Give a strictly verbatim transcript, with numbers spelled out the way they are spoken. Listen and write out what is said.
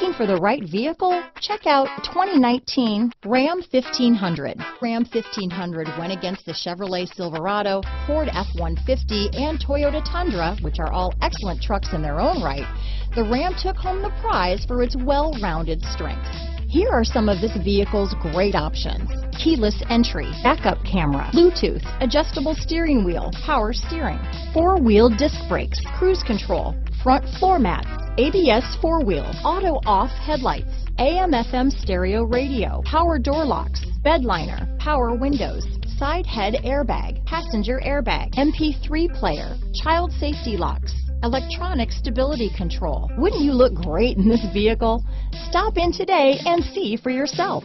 Looking for the right vehicle? Check out twenty nineteen Ram fifteen hundred. Ram fifteen hundred went against the Chevrolet Silverado, Ford F one fifty, and Toyota Tundra, which are all excellent trucks in their own right. The Ram took home the prize for its well-rounded strengths. Here are some of this vehicle's great options: keyless entry, backup camera, Bluetooth, adjustable steering wheel, power steering, four-wheel disc brakes, cruise control, front floor mats, A B S four-wheel, auto-off headlights, A M F M stereo radio, power door locks, bed liner, power windows, side head airbag, passenger airbag, M P three player, child safety locks, electronic stability control. Wouldn't you look great in this vehicle? Stop in today and see for yourself.